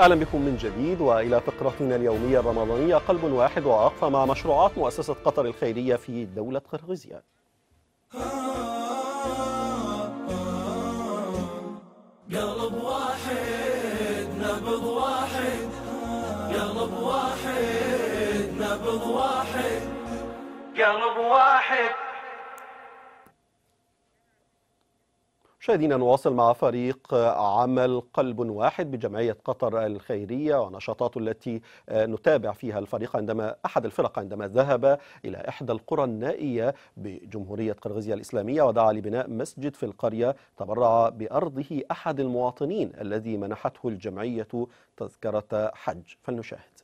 أهلا بكم من جديد وإلى فقرتنا اليومية الرمضانية قلب واحد، وأقف مع مشروعات مؤسسة قطر الخيرية في دولة قيرغيزيا. قلب واحد نبض واحد، قلب واحد نبض واحد، قلب واحد. مشاهدينا، نواصل مع فريق عمل قلب واحد بجمعية قطر الخيرية ونشاطاته التي نتابع فيها الفريق أحد الفرق عندما ذهب إلى إحدى القرى النائية بجمهورية قيرغيزيا الإسلامية ودعا لبناء مسجد في القرية. تبرع بأرضه أحد المواطنين الذي منحته الجمعية تذكرة حج. فلنشاهد.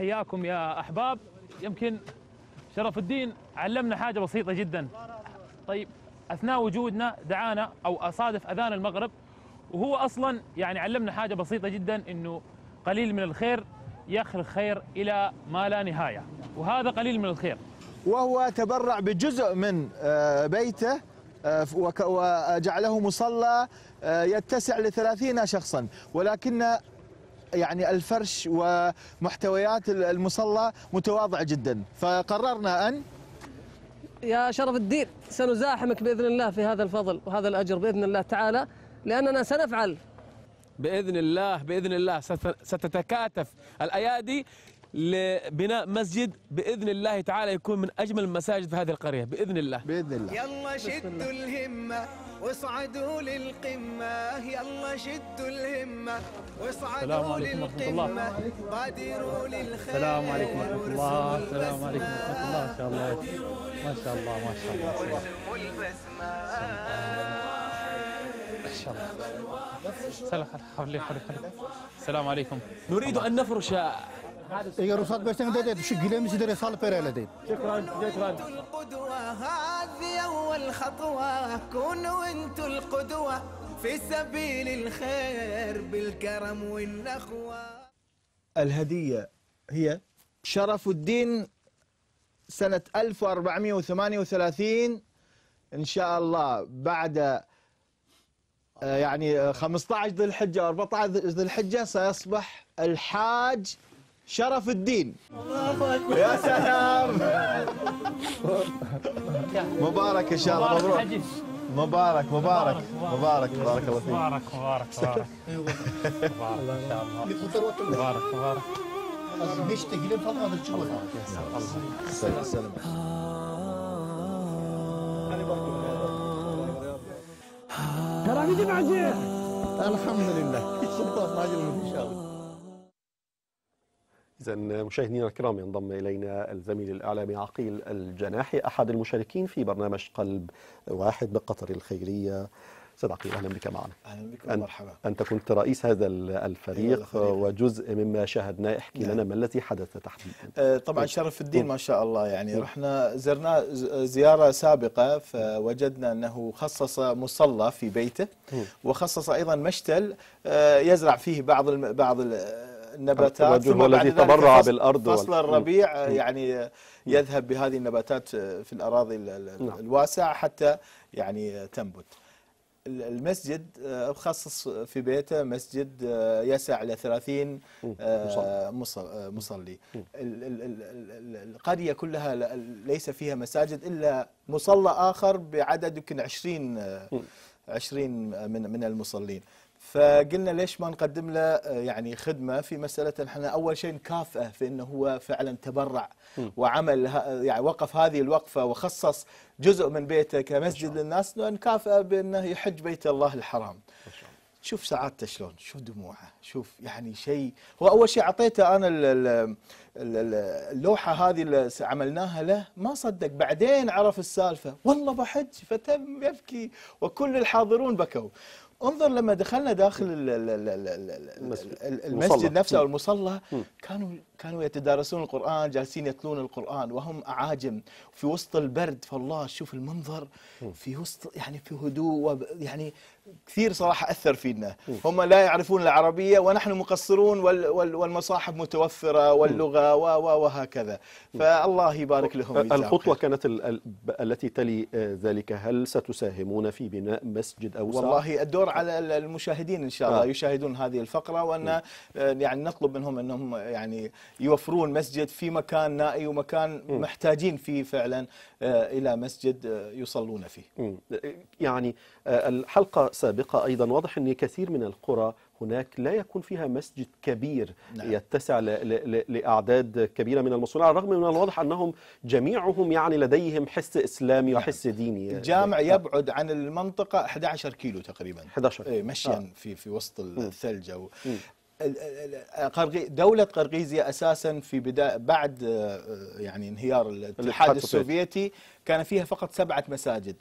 حياكم يا أحباب. يمكن شرف الدين علمنا حاجة بسيطة جدا. طيب، اثناء وجودنا دعانا او صادف اذان المغرب، وهو اصلا يعني علمنا حاجه بسيطه جدا، انه قليل من الخير يخرج خير الى ما لا نهايه، وهذا قليل من الخير. وهو تبرع بجزء من بيته وجعله مصلى يتسع ل30 شخصا، ولكن يعني الفرش ومحتويات المصلى متواضعه جدا، فقررنا ان يا شرف الدين سنزاحمك بإذن الله في هذا الفضل وهذا الأجر بإذن الله تعالى، لأننا سنفعل بإذن الله ستتكاتف الأيادي لبناء مسجد بإذن الله تعالى، يكون من أجمل المساجد في هذه القرية بإذن الله. يلا شدوا الهمة واصعدوا للقمة، يلا شدوا الهمة واصعدوا للقمة، بادروا للخير. السلام عليكم ورحمة الله. السلام عليكم ورحمة الله. إن شاء الله ما شاء الله. إن شاء الله. السلام عليكم. نريد أن نفرش اگر رسات بستن دادید شو گیلم سی در سال پیره لدید. شکران. هذه أول خطوة، كونوا أنتم القدوة في سبيل الخير بالكرم والنخوة. الهدية هي شرف الدين سنة 1438 إن شاء الله، بعد يعني 15 ذي الحجة أو 14 ذي الحجة سيصبح الحاج شرف الدين. يا سلام، مبارك ان شاء الله. مبروك، مبارك مبارك مبارك، بارك الله فيك. مبارك مبارك مبارك مبارك ان شاء الله. مبارك مبارك. بيشتكي لي فضل هذا الجو. سلام. ترى بيجي معجير. الحمد لله، سلطان راجل ان شاء الله. إذا مشاهدينا الكرام، ينضم إلينا الزميل الإعلامي عقيل الجناحي أحد المشاركين في برنامج قلب واحد بقطر الخيرية. أستاذ عقيل، أهلا بك معنا. أهلا بك ومرحبا. أنت كنت رئيس هذا الفريق وجزء مما شاهدناه، احكي لنا ما الذي حدث تحديدا. طبعا شرف الدين ما شاء الله، يعني رحنا زرنا زيارة سابقة، فوجدنا أنه خصص مصلى في بيته، وخصص أيضا مشتل يزرع فيه بعض النباتات، ثم بعد ذلك تبرع بالأرض فصل الربيع يعني يذهب بهذه النباتات في الأراضي الواسعة حتى يعني تنبت. المسجد خصص في بيته مسجد يسع إلى 30 مصلي. القرية كلها ليس فيها مساجد إلا مصلى آخر بعدد يمكن 20 من المصلين. فقلنا ليش ما نقدم له يعني خدمه في مساله، احنا اول شيء نكافئه في انه هو فعلا تبرع وعمل يعني وقف هذه الوقفه وخصص جزء من بيته كمسجد للناس، نكافئه بانه يحج بيت الله الحرام. شوف سعادته شلون، شوف دموعه، شوف يعني شيء. هو اول شيء اعطيته انا اللوحه هذه اللي عملناها له، ما صدق، بعدين عرف السالفه، والله بحج، فتم يبكي وكل الحاضرون بكوا. انظر لما دخلنا داخل المسجد نفسه او المصلى، كانوا يتدارسون القرآن، جالسين يتلون القرآن وهم أعاجم في وسط البرد. فالله شوف المنظر في وسط يعني في هدوء، يعني كثير صراحة أثر فينا. هم لا يعرفون العربية ونحن مقصرون، والمصاحف متوفرة واللغة وهكذا، فالله يبارك لهم. الخطوة كانت التي تلي ذلك، هل ستساهمون في بناء مسجد أو والله الدور على المشاهدين إن شاء الله يشاهدون هذه الفقرة، وأن يعني نطلب منهم أنهم يعني يوفرون مسجد في مكان نائي ومكان محتاجين فيه فعلا إلى مسجد يصلون فيه. يعني الحلقة السابقة أيضا واضح أن كثير من القرى هناك لا يكون فيها مسجد كبير يتسع لأعداد كبيرة من المسؤولين، على الرغم من الواضح أنهم جميعهم يعني لديهم حس إسلامي وحس ديني. الجامع يبعد عن المنطقة 11 كيلو تقريبا 11 مشيا في وسط الثلج. دولة قيرغيزيا أساسا في بداية بعد يعني انهيار الاتحاد السوفيتي كان فيها فقط 7 مساجد.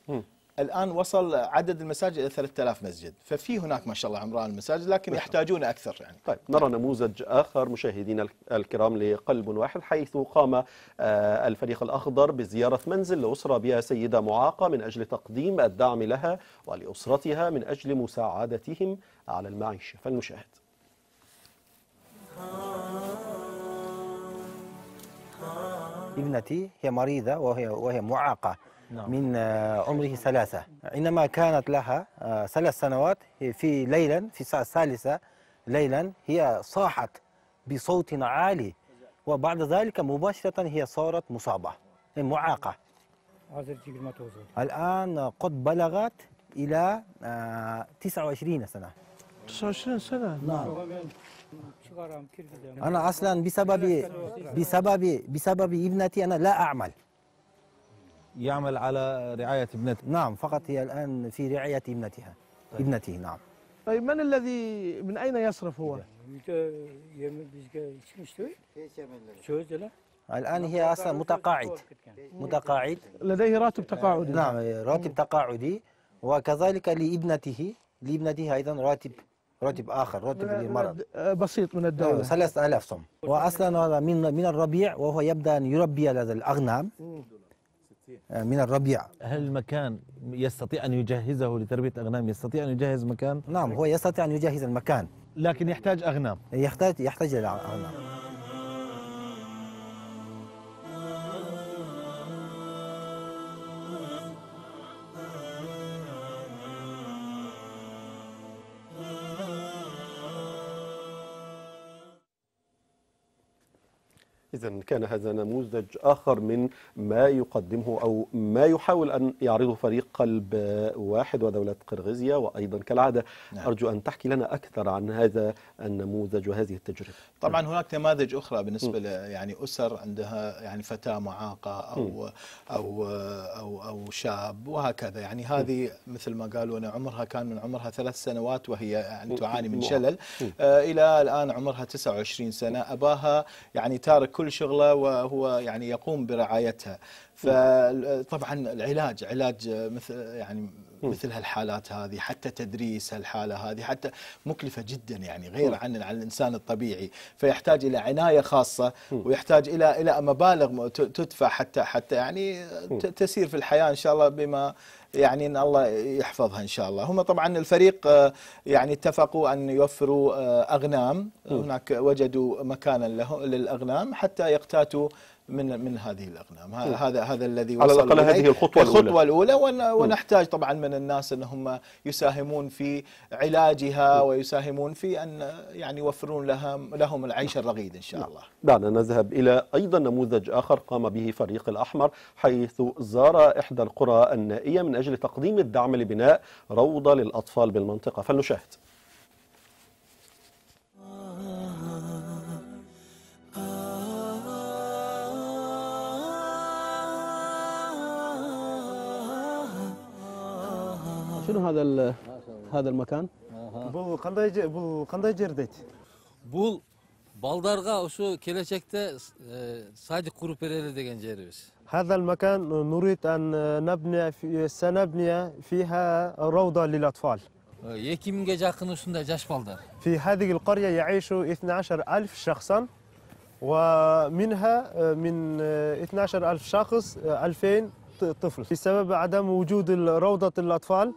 الآن وصل عدد المساجد إلى 3000 مسجد، ففي هناك ما شاء الله عمران المساجد، لكن يحتاجون أكثر يعني. طيب نرى نموذج آخر مشاهدينا الكرام لقلب واحد، حيث قام الفريق الأخضر بزيارة منزل لأسرة بها سيدة معاقة من أجل تقديم الدعم لها ولأسرتها من أجل مساعدتهم على المعيشة، فلنشاهد. ابنتي هي مريضة وهي معاقة من عمره 3، عندما كانت لها 3 سنوات في ليلا في الساعة 3 ليلا هي صاحت بصوت عالي، وبعد ذلك مباشرة هي صارت مصابة معاقة. الآن قد بلغت إلى 29 سنة. 29 سنة؟ نعم. أنا أصلا بسبب ابنتي أنا لا أعمل. يعمل على رعاية ابنته؟ نعم، فقط هي الآن في رعاية ابنتها. طيب. ابنته نعم. طيب من الذي من أين يصرف هو؟ الآن هي أصلا متقاعد لديه راتب تقاعدي. نعم راتب تقاعدي، وكذلك لابنته أيضا راتب آخر، راتب للمرض بسيط من الدولة 3000 سم. وأصلا هذا من الربيع، وهو يبدأ أن يربي لدى الأغنام من الربيع. هل المكان يستطيع أن يجهزه لتربية أغنام؟ يستطيع أن يجهز مكان؟ نعم هو يستطيع أن يجهز المكان، لكن يحتاج أغنام. يحتاج إلى أغنام. إذن كان هذا نموذج آخر من ما يقدمه أو ما يحاول أن يعرضه فريق قلب واحد ودولة قيرغيزيا، وأيضا كالعادة أرجو أن تحكي لنا أكثر عن هذا النموذج وهذه التجربة. طبعا هناك نماذج أخرى بالنسبة يعني أسر عندها يعني فتاة معاقة أو شاب وهكذا، يعني هذه مثل ما قالوا أن عمرها كان من عمرها 3 سنوات وهي يعني تعاني من شلل إلى الآن عمرها 29 سنة، أباها يعني تارك كل شغله وهو يعني يقوم برعايتها. فطبعا العلاج مثل يعني مثل هالحالات هذه، حتى تدريس هالحاله هذه حتى مكلفه جدا يعني غير عن الانسان الطبيعي، فيحتاج الى عنايه خاصه ويحتاج الى مبالغ تدفع حتى يعني تسير في الحياه ان شاء الله بما يعني ان الله يحفظها ان شاء الله. هم طبعا الفريق يعني اتفقوا ان يوفروا اغنام، هناك وجدوا مكانا للاغنام حتى يقتاتوا من هذه الأغنام. هذا الذي وصل على الأقل هذه الخطوة الأولى ونحتاج طبعا من الناس أنهم يساهمون في علاجها ويساهمون في أن يعني يوفرون لهم العيش الرغيد إن شاء الله. دعنا نذهب إلى أيضا نموذج آخر قام به فريق الأحمر، حيث زار إحدى القرى النائية من أجل تقديم الدعم لبناء روضة للأطفال بالمنطقة، فلنشاهد. شنو هذا المكان؟ Bu qanday jerdeydi. Bu baldarga şu gelecekte sadece kurup verelim degen yerimiz. هذا المكان نريد أن سنبني فيها روضة للأطفال. 2000'e yakın üstünde yaş baldar. في هذه القرية يعيش 12000 شخصا ومنها من 12000 شخص 2000 طفل. بسبب عدم وجود روضة الأطفال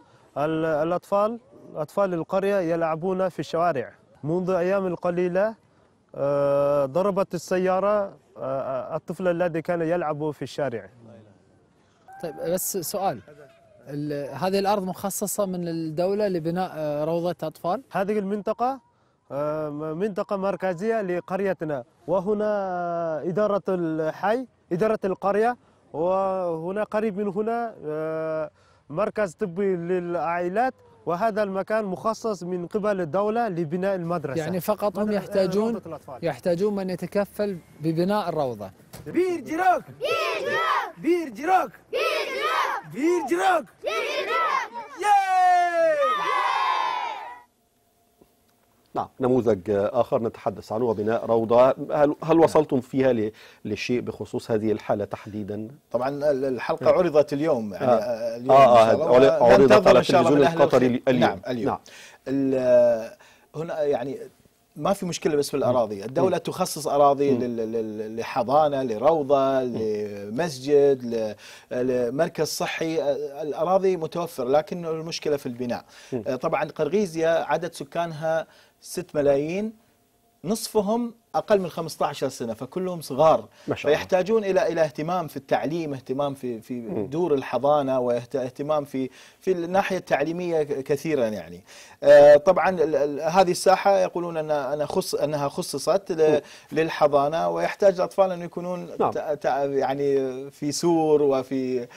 القرية يلعبون في الشوارع. منذ أيام قليلة ضربت السيارة الطفل الذي كان يلعب في الشارع. طيب بس سؤال، هذه الأرض مخصصة من الدولة لبناء روضة أطفال. هذه المنطقة منطقة مركزية لقريتنا، وهنا إدارة الحي، إدارة القرية، وهنا قريب من هنا مركز طبي للعائلات، وهذا المكان مخصص من قبل الدولة لبناء المدرسة. يعني فقط هم يحتاجون من يتكفل ببناء الروضة. بير جراك بير جراك بير جراك نعم. نموذج آخر نتحدث عنه وبناء روضة، هل وصلتم فيها لشيء بخصوص هذه الحالة تحديدا؟ طبعا الحلقة عرضت اليوم، يعني اليوم عرضت على التلفزيون القطري اليوم. نعم اليوم. نعم. هنا يعني ما في مشكلة بس في الأراضي، الدولة تخصص أراضي لحضانة، لروضة، لمسجد، لمركز صحي، الأراضي متوفرة، لكن المشكلة في البناء. طبعا قيرغيزيا عدد سكانها 6 ملايين، نصفهم أقل من 15 سنة، فكلهم صغار، فيحتاجون إلى اهتمام في التعليم، اهتمام في دور الحضانة، واهتمام في الناحية التعليمية كثيرا. يعني طبعا هذه الساحة يقولون أنها خصصت للحضانة، ويحتاج الأطفال أن يكونون يعني في سور، وفي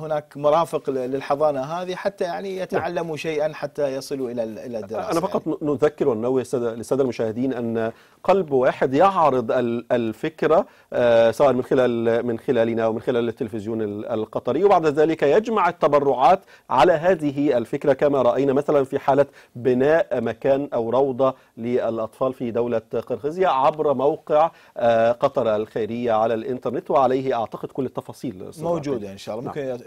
هناك مرافق للحضانة هذه، حتى يعني يتعلموا شيئا حتى يصلوا إلى الدراسة. أنا فقط نذكر وننوه للسادة المشاهدين أن قلب واحد يعرض الفكرة سواء من خلالنا ومن خلال التلفزيون القطري، وبعد ذلك يجمع التبرعات على هذه الفكرة، كما رأينا مثلا في حالة بناء مكان أو روضة للأطفال في دولة قيرغيزيا عبر موقع قطر الخيرية على الإنترنت، وعليه أعتقد كل التفاصيل موجودة إن شاء الله. ممكن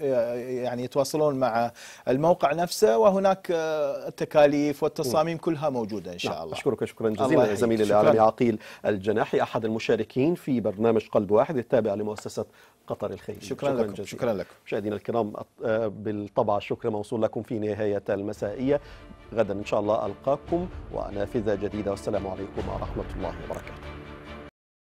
يعني يتواصلون مع الموقع نفسه، وهناك التكاليف والتصاميم كلها موجودة إن شاء الله. أشكرك شكرا جزيلا زميلي الإعلامي عقيل الجناحي، أحد المشاركين في برنامج قلب واحد التابع لمؤسسة قطر الخيرية. شكرا لكم. مشاهدينا الكرام، بالطبع شكرا موصول لكم في نهاية المسائية. غدا إن شاء الله ألقاكم ونافذة جديدة، والسلام عليكم ورحمة الله وبركاته.